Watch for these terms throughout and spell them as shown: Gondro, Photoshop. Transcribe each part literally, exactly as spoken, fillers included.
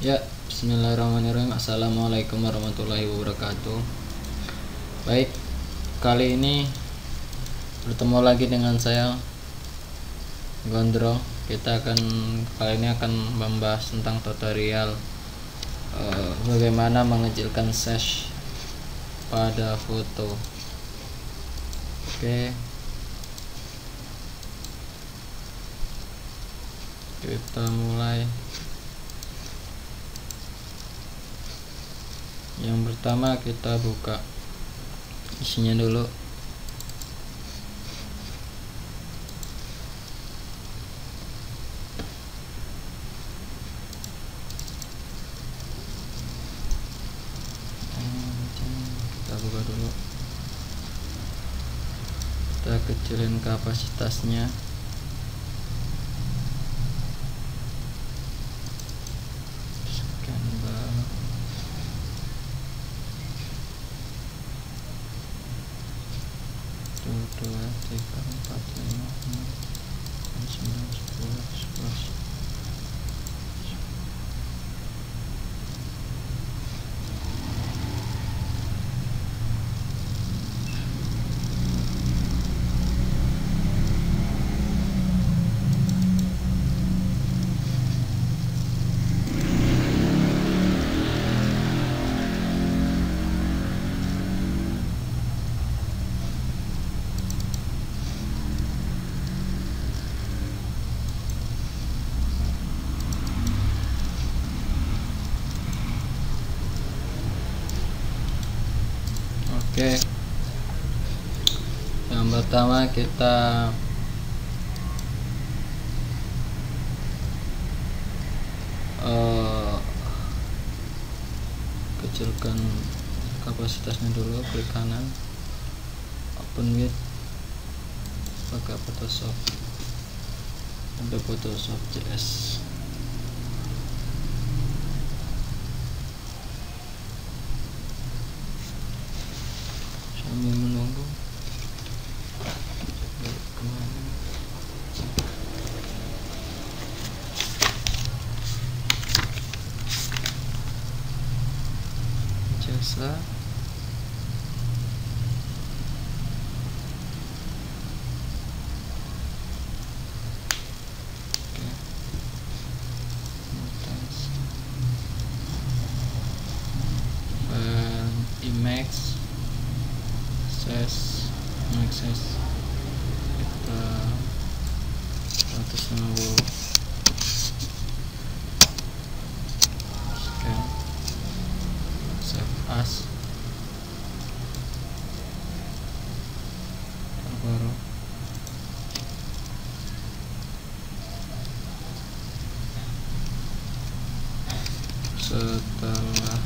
Ya, bismillahirrahmanirrahim. Assalamualaikum warahmatullahi wabarakatuh. Baik, kali ini bertemu lagi dengan saya Gondro. Kita akan kali ini akan membahas tentang tutorial uh, bagaimana mengecilkan sash pada foto. Oke, kita mulai. Yang pertama kita buka isinya dulu. Kita buka dulu. Kita kecilin kapasitasnya. Oke, yang pertama kita uh, kecilkan kapasitasnya dulu, klik kanan, open with, pakai Photoshop, ada Photoshop C S. Sambil menunggu kemana jasa akses kita seratus enam puluh scan, save as, terbaru setelah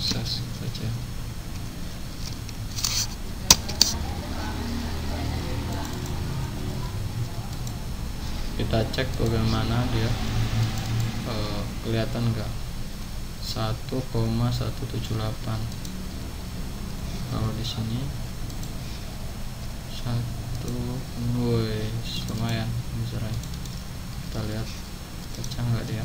saja. Kita cek bagaimana dia e, kelihatan enggak. Satu koma seratus tujuh puluh delapan kalau di sini satu, woi lumayan besarnya. Kita lihat pecah enggak dia.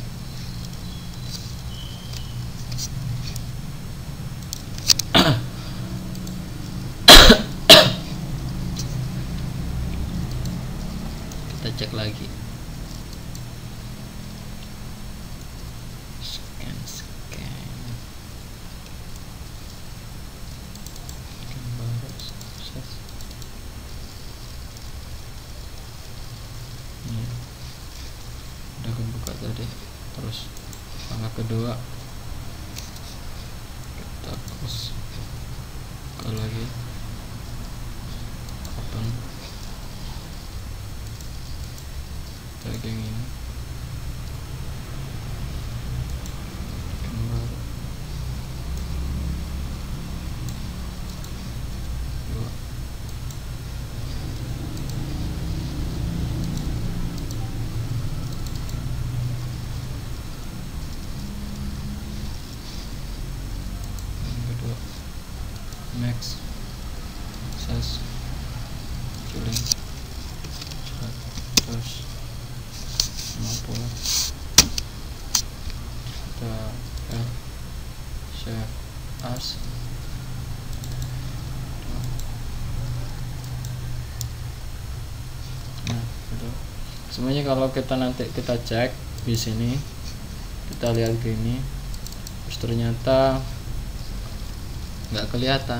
Kita cek lagi, scan scan baru sukses ini udah kebuka tadi. Terus langkah kedua kita close, buka lagi, open yang ini, dua, kedua, max, size, tulen, semuanya. Kalau kita nanti kita cek di sini, kita lihat gini, terus ternyata nggak kelihatan,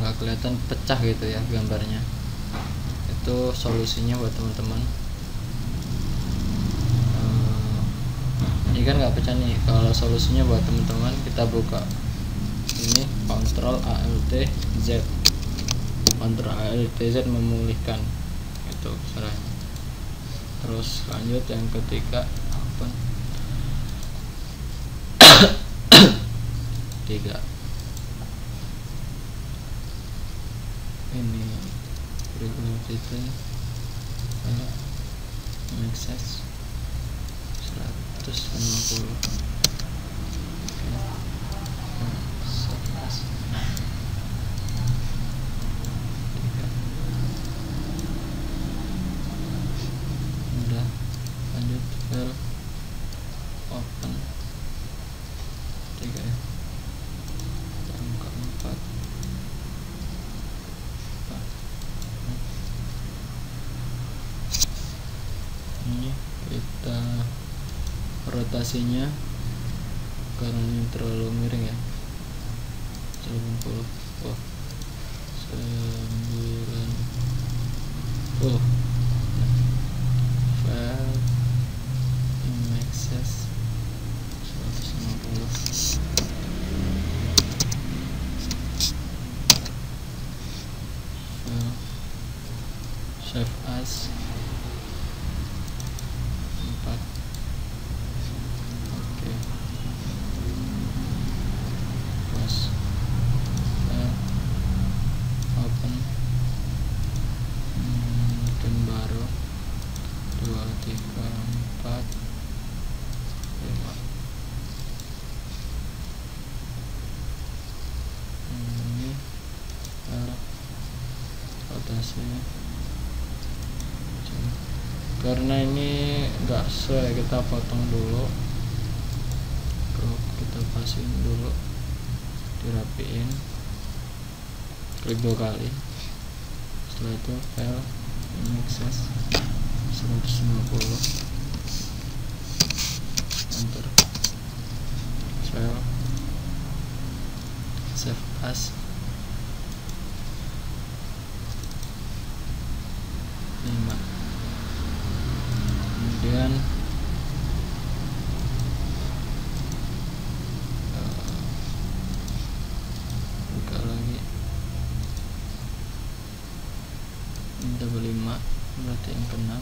nggak e, kelihatan pecah gitu ya gambarnya. Itu solusinya buat teman-teman. E, ini kan nggak pecah nih. Kalau solusinya buat teman-teman, kita buka ini Control Alt Z, Control Alt Z memulihkan. Itu caranya. Terus lanjut yang ketiga, apa? tiga ini berikutnya itu banyak access seratus lima puluh. Kita rotasinya karena ini terlalu miring ya, delapan puluh, oh sembilan puluh, oh file access seratus lima puluh. File save as karena ini enggak sesuai, kita potong dulu, crop kita pasin dulu, dirapiin, klik dua kali, setelah itu file access seratus lima puluh, enter, file save as. Kemudian uh, buka lagi, ini double lima berarti yang keenam,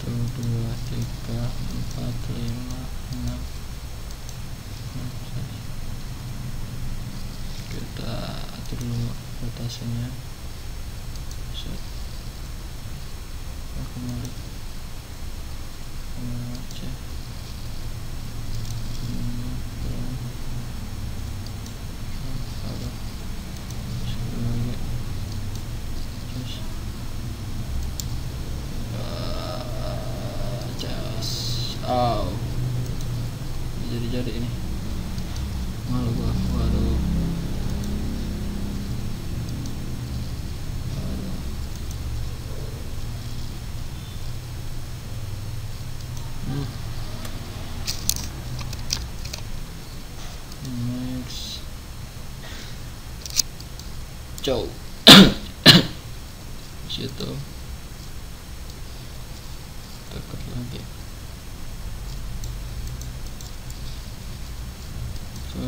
satu dua tiga empat lima enam, kita atur dulu rotasinya. Kembali aja jadi-jadi ini malu gua, waduh. Jauh situ dekat lagi, so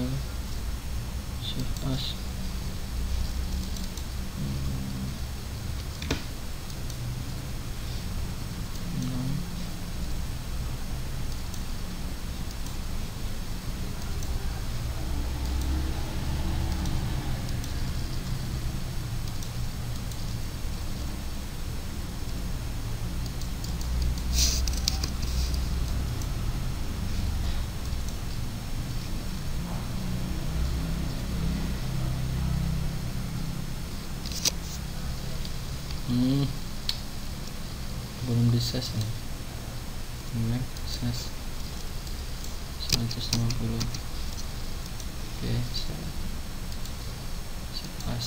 shift as Hmm. belum di ses nih, ini ses seratus lima puluh, oke saya pas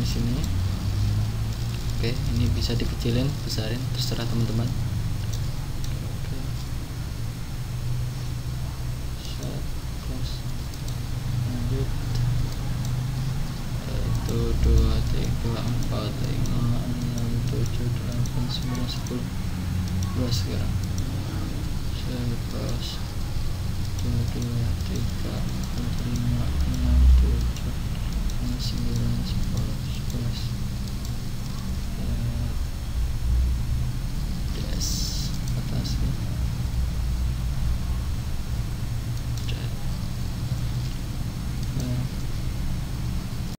di sini. Oke, ini bisa dikecilin, besarin, terserah teman-teman. Satu, dua, tiga, empat, lima, enam, tujuh, delapan, sembilan, sepuluh, sebelas, dua belas, tiga belas, empat belas, lima belas, enam belas, tujuh belas, sembilan belas, sepuluh, sebelas.